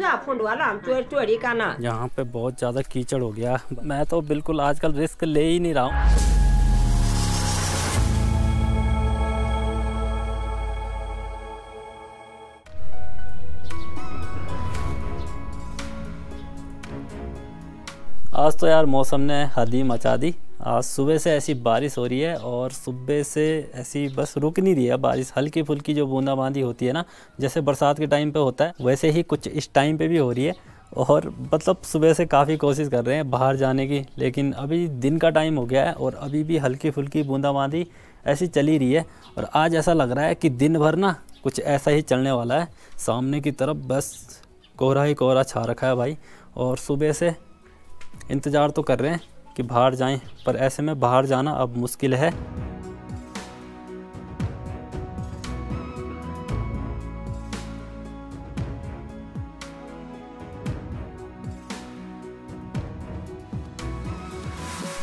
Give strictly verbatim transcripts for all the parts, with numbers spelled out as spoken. यहाँ पे बहुत ज्यादा कीचड़ हो गया। मैं तो बिल्कुल आजकल रिस्क ले ही नहीं रहा हूँ। आज तो यार मौसम ने हद ही मचा दी। आज सुबह से ऐसी बारिश हो रही है और सुबह से ऐसी बस रुक नहीं रही है बारिश। हल्की फुल्की जो बूंदाबांदी होती है ना, जैसे बरसात के टाइम पे होता है, वैसे ही कुछ इस टाइम पे भी हो रही है। और मतलब सुबह से काफ़ी कोशिश कर रहे हैं बाहर जाने की, लेकिन अभी दिन का टाइम हो गया है और अभी भी हल्की फुल्की बूंदाबांदी ऐसी चली रही है। और आज ऐसा लग रहा है कि दिन भर ना कुछ ऐसा ही चलने वाला है। सामने की तरफ बस कोहरा ही कोहरा छा रखा है भाई। और सुबह से इंतज़ार तो कर रहे हैं कि बाहर जाएं, पर ऐसे में बाहर जाना अब मुश्किल है।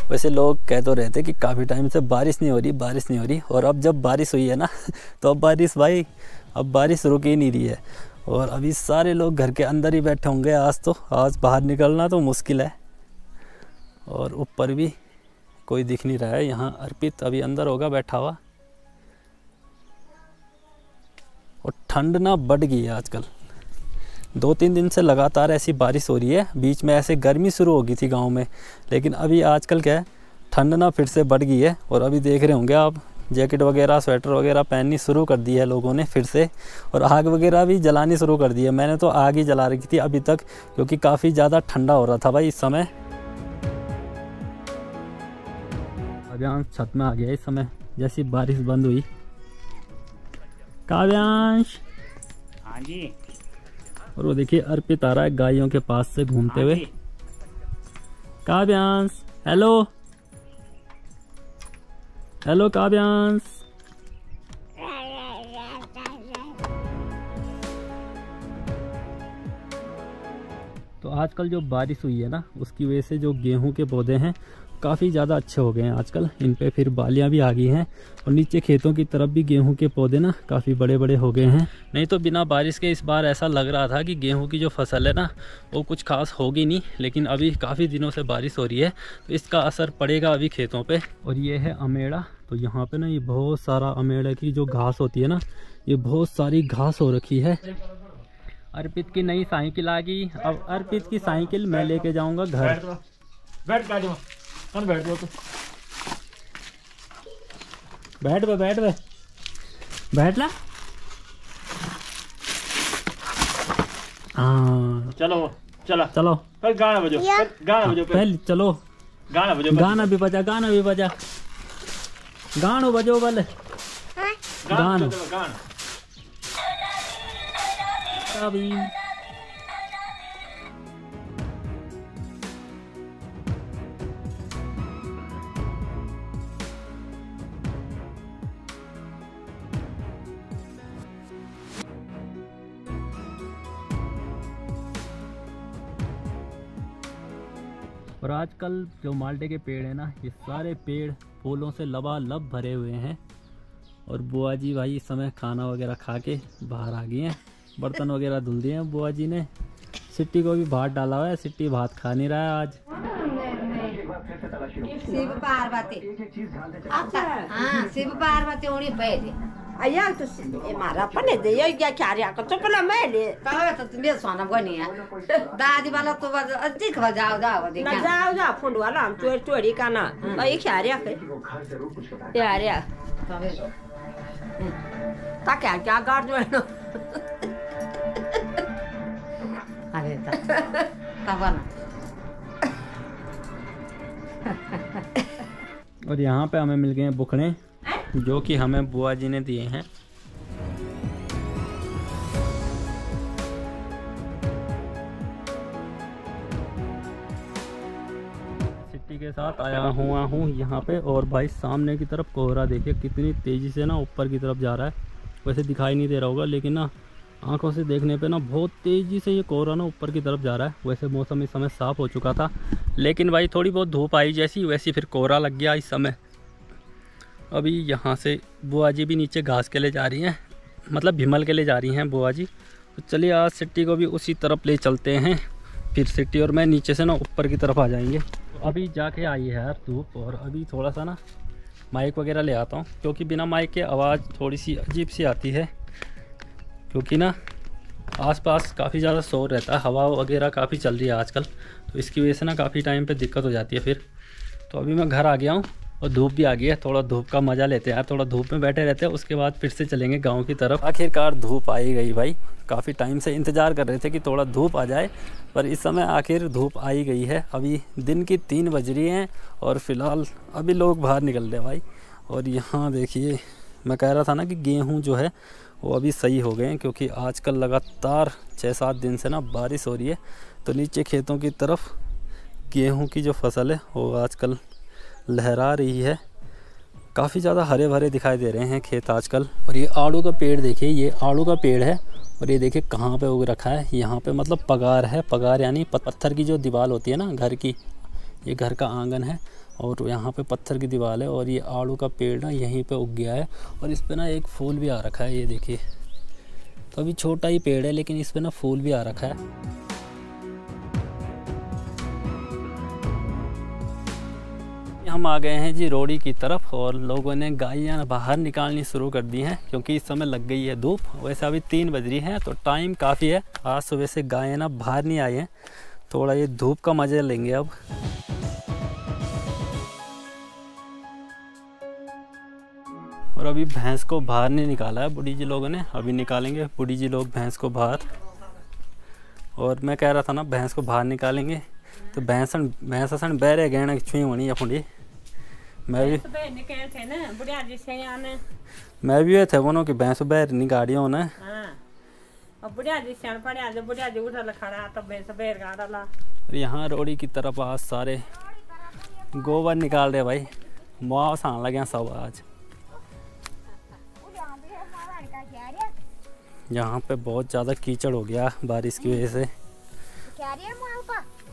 वैसे लोग कह तो रहे थे कि काफ़ी टाइम से बारिश नहीं हो रही बारिश नहीं हो रही और अब जब बारिश हुई है ना, तो अब बारिश भाई अब बारिश रुक ही नहीं रही है। और अभी सारे लोग घर के अंदर ही बैठे होंगे आज तो। आज बाहर निकलना तो मुश्किल है। और ऊपर भी कोई दिख नहीं रहा है। यहाँ अर्पित अभी अंदर होगा बैठा हुआ। और ठंड ना बढ़ गई है आजकल। दो तीन दिन से लगातार ऐसी बारिश हो रही है। बीच में ऐसे गर्मी शुरू हो गई थी गांव में, लेकिन अभी आजकल क्या है, ठंड ना फिर से बढ़ गई है। और अभी देख रहे होंगे आप, जैकेट वगैरह स्वेटर वगैरह पहननी शुरू कर दी है लोगों ने फिर से। और आग वगैरह भी जलानी शुरू कर दी है। मैंने तो आग ही जला रखी थी अभी तक, क्योंकि काफ़ी ज़्यादा ठंडा हो रहा था भाई इस समय। काव्यांश छत में आ गया इस समय, जैसी बारिश बंद हुई। काव्यांश, हाँ जी। और वो देखिए अर्पित आ रहा है गायों के पास से घूमते हुए। Kavyansh hello hello Kavyansh. तो आजकल जो बारिश हुई है ना, उसकी वजह से जो गेहूं के पौधे हैं काफ़ी ज़्यादा अच्छे हो गए हैं आजकल। इन पे फिर बालियाँ भी आ गई हैं और नीचे खेतों की तरफ भी गेहूं के पौधे ना काफ़ी बड़े बड़े हो गए हैं। नहीं तो बिना बारिश के इस बार ऐसा लग रहा था कि गेहूं की जो फसल है ना, वो कुछ खास होगी नहीं। लेकिन अभी काफ़ी दिनों से बारिश हो रही है, तो इसका असर पड़ेगा अभी खेतों पे। और ये है अमेड़ा। तो यहाँ पे ना ये बहुत सारा अमेड़े की जो घास होती है ना, ये बहुत सारी घास हो रखी है। अर्पित की नई साइकिल आ गई। अब अर्पित की साइकिल मैं लेके जाऊँगा घर। बैठ तो बैठ बे बैठ बे बैठ ला। हाँ चलो चला चलो पर गाना बजो गाना बजो पहले चलो गाना बजो गाना भी बजा गाना भी बजा गानो बजो बल गानो गाना अभी। और आजकल जो माल्टे के पेड़ हैं ना, ये सारे पेड़ फूलों से लबालब भरे हुए हैं। और बुआ जी भाई इस समय खाना वगैरह खा के बाहर आ गई हैं। बर्तन वगैरह धुल दिए हैं बुआ जी ने। सिट्टी को भी भात डाला हुआ है। सिट्टी भात खा नहीं रहा है आज। शिव पार्वती हाँ शिव पार्वती होनी अया तो मारा पने दे यो क्या कार्य को तो पला मैले कहा तो तुमे सोना गनी है दादी वाला तो अधिक बजाओ जाओ देख ना जाओ जा फूल वाला हम चोर चोरी का ना तो ये कार्य है कार्य ता क्या क्या गार्ड में ना अरे ता तब ना। और यहाँ पे हमें मिल गए हैं बुकने, जो कि हमें बुआ जी ने दिए हैं। सिट्टी के साथ आया हुआ हूँ यहाँ पे। और भाई सामने की तरफ कोहरा देखिए कितनी तेज़ी से ना ऊपर की तरफ जा रहा है। वैसे दिखाई नहीं दे रहा होगा, लेकिन ना आंखों से देखने पे ना बहुत तेज़ी से ये कोहरा ना ऊपर की तरफ जा रहा है। वैसे मौसम इस समय साफ़ हो चुका था, लेकिन भाई थोड़ी बहुत धूप आई जैसी वैसी फिर कोहरा लग गया इस समय। अभी यहाँ से बुआ जी भी नीचे घास के लिए जा रही हैं, मतलब भिमल के लिए जा रही हैं बुआ जी। तो चलिए आज सिट्टी को भी उसी तरफ ले चलते हैं, फिर सिट्टी और मैं नीचे से ना ऊपर की तरफ आ जाएंगे। अभी जाके आई है यार धूप, और अभी थोड़ा सा ना माइक वगैरह ले आता हूँ, क्योंकि बिना माइक के आवाज़ थोड़ी सी अजीब सी आती है, क्योंकि ना आसपास काफ़ी ज़्यादा शोर रहता है, हवा वगैरह काफ़ी चल रही है आजकल, तो इसकी वजह से ना काफ़ी टाइम पे दिक्कत हो जाती है फिर। तो अभी मैं घर आ गया हूँ और धूप भी आ गई है, थोड़ा धूप का मज़ा लेते हैं यार, थोड़ा धूप में बैठे रहते हैं, उसके बाद फिर से चलेंगे गाँव की तरफ। आखिरकार धूप आ ही गई भाई, काफ़ी टाइम से इंतज़ार कर रहे थे कि थोड़ा धूप आ जाए, पर इस समय आखिर धूप आ ही गई है। अभी दिन की तीन बज रही हैं और फ़िलहाल अभी लोग बाहर निकल रहे हैं भाई। और यहाँ देखिए, मैं कह रहा था ना कि गेहूँ जो है वो अभी सही हो गए हैं, क्योंकि आजकल लगातार छः सात दिन से ना बारिश हो रही है, तो नीचे खेतों की तरफ गेहूँ की जो फसल है वो आजकल लहरा रही है। काफ़ी ज़्यादा हरे भरे दिखाई दे रहे हैं खेत आजकल। और ये आड़ू का पेड़ देखिए, ये आड़ू का पेड़ है, और ये देखिए कहाँ पे उग रखा है, यहाँ पे मतलब पगार है। पगार यानी पत्थर की जो दीवार होती है ना घर की, ये घर का आंगन है और यहाँ पे पत्थर की दीवार है, और ये आड़ू का पेड़ ना यहीं पे उग गया है, और इस पे ना एक फूल भी आ रखा है, ये देखिए। तो अभी छोटा ही पेड़ है लेकिन इस पे ना फूल भी आ रखा है। हम आ गए हैं जी रोड़ी की तरफ, और लोगों ने गायें बाहर निकालनी शुरू कर दी हैं, क्योंकि इस समय लग गई है धूप। वैसे अभी तीन बज रही है तो टाइम काफ़ी है, आज सुबह से गायें ना बाहर नहीं आई हैं, थोड़ा ये धूप का मज़ा लेंगे अब। और अभी भैंस को बाहर नहीं निकाला है बूढ़ी जी लोगों ने, अभी निकालेंगे बूढ़ी जी लोग भैंस को बाहर। और मैं कह रहा था ना भैंस को बाहर निकालेंगे, तो भैंसन भैंसन बहरे गहना छुई होनी है फुंडी। मैं भी मैं भी ये थे बोनो कि भैंस बहर नहीं गाड़ी होना है। और यहाँ रोड़ी की तरफ आज सारे गोबर निकाल रहे भाई, मुआवसा लगे सब आज। यहाँ पे बहुत ज़्यादा कीचड़ हो गया बारिश की वजह से,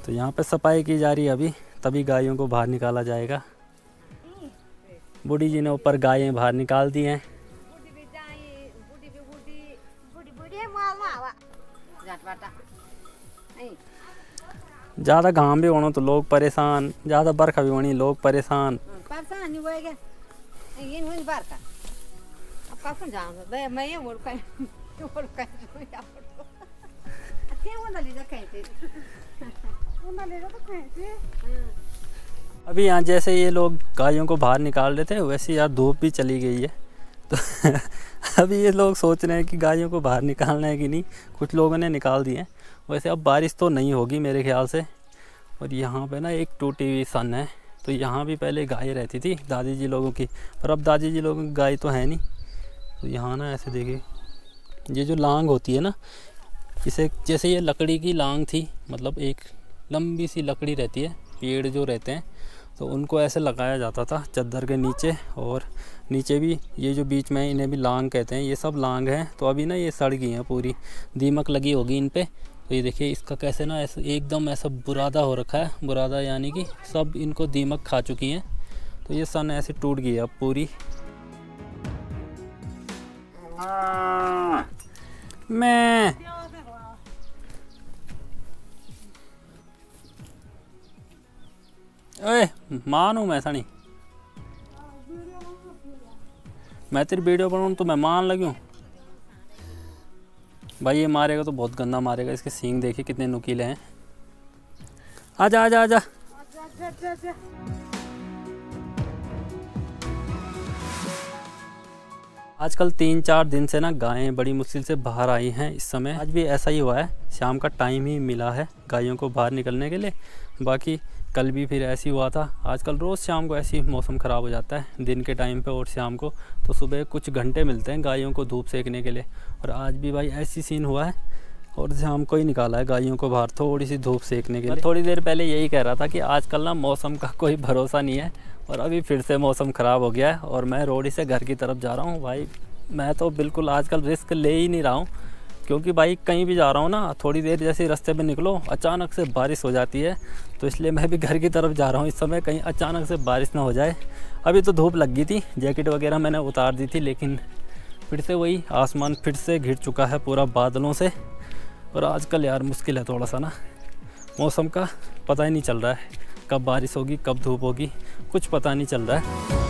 तो यहाँ पे सफाई की जा रही है अभी, तभी गायों को बाहर निकाला जाएगा। बूढ़ी जी ने ऊपर गायें बाहर निकाल दी हैं। ज़्यादा घाम भी होना तो लोग परेशान, ज़्यादा बरखा भी होनी लोग परेशान। अभी यहाँ जैसे ये लोग गायों को बाहर निकाल रहे थे, वैसे यार धूप भी चली गई है, तो अभी ये लोग सोच रहे हैं कि गायों को बाहर निकालना है कि नहीं। कुछ लोगों ने निकाल दिए हैं, वैसे अब बारिश तो नहीं होगी मेरे ख्याल से। और यहाँ पे ना एक टूटी हुई सन है, तो यहाँ भी पहले गाय रहती थी दादी जी लोगों की, पर अब दादी जी लोगों की गाय तो है नहीं। तो यहाँ ना ऐसे देखिए, ये जो लांग होती है ना, इसे जैसे ये लकड़ी की लांग थी, मतलब एक लंबी सी लकड़ी रहती है, पेड़ जो रहते हैं तो उनको ऐसे लगाया जाता था चद्दर के नीचे, और नीचे भी ये जो बीच में इन्हें भी लांग कहते हैं, ये सब लांग हैं। तो अभी ना ये सड़ गई हैं, पूरी दीमक लगी होगी इन पे। तो ये देखिए इसका कैसे ना ऐसे एकदम ऐसा बुरादा हो रखा है, बुरादा यानी कि सब इनको दीमक खा चुकी हैं, तो ये सन ऐसे टूट गई है अब पूरी। मैं ओए मानू मैं सनी, मैं तेरी वीडियो बनाऊँ तो मैं मान लगी भाई। ये मारेगा तो बहुत गंदा मारेगा, इसके सींग देखिए कितने नुकीले हैं। आजा आजा आजा, आजा, आजा, आजा। आजकल तीन चार दिन से ना गायें बड़ी मुश्किल से बाहर आई हैं इस समय, आज भी ऐसा ही हुआ है। शाम का टाइम ही मिला है गायों को बाहर निकलने के लिए, बाकी कल भी फिर ऐसी हुआ था। आजकल रोज़ शाम को ऐसी मौसम ख़राब हो जाता है, दिन के टाइम पे और शाम को, तो सुबह कुछ घंटे मिलते हैं गायों को धूप सेकने के लिए, और आज भी भाई ऐसी सीन हुआ है। और शाम को ही निकाला है गायों को बाहर थोड़ी सी धूप सेकने के लिए। थोड़ी देर पहले यही कह रहा था कि आजकल ना मौसम का कोई भरोसा नहीं है, और अभी फिर से मौसम ख़राब हो गया है। और मैं रोड़ी से घर की तरफ जा रहा हूँ भाई, मैं तो बिल्कुल आजकल रिस्क ले ही नहीं रहा हूँ, क्योंकि भाई कहीं भी जा रहा हूँ ना, थोड़ी देर जैसे रास्ते पे निकलो अचानक से बारिश हो जाती है। तो इसलिए मैं भी घर की तरफ जा रहा हूँ इस समय, कहीं अचानक से बारिश ना हो जाए। अभी तो धूप लग गई थी, जैकेट वगैरह मैंने उतार दी थी, लेकिन फिर से वही आसमान फिर से घिर चुका है पूरा बादलों से। और आजकल यार मुश्किल है थोड़ा सा ना, मौसम का पता ही नहीं चल रहा है, कब बारिश होगी कब धूप होगी कुछ पता नहीं चल रहा है।